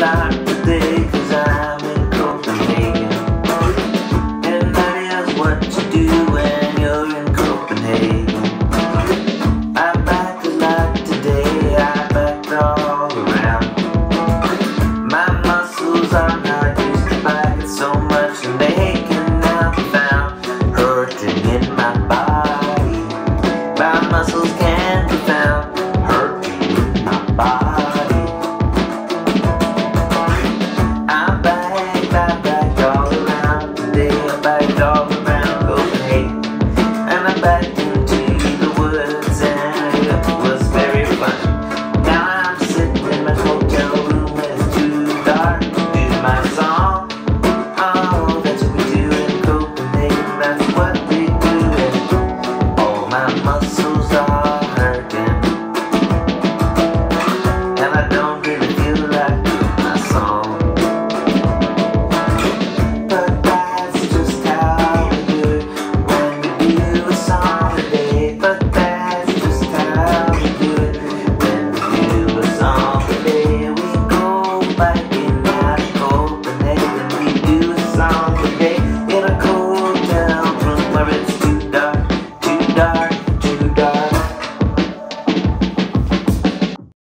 like today, cause I'm in Copenhagen. Everybody asks what you do when you're in Copenhagen. I backed a lot today, I backed all around. My muscles are not used to backing so much, and they can now be found hurting in my body. My muscles can be found hurting in my body.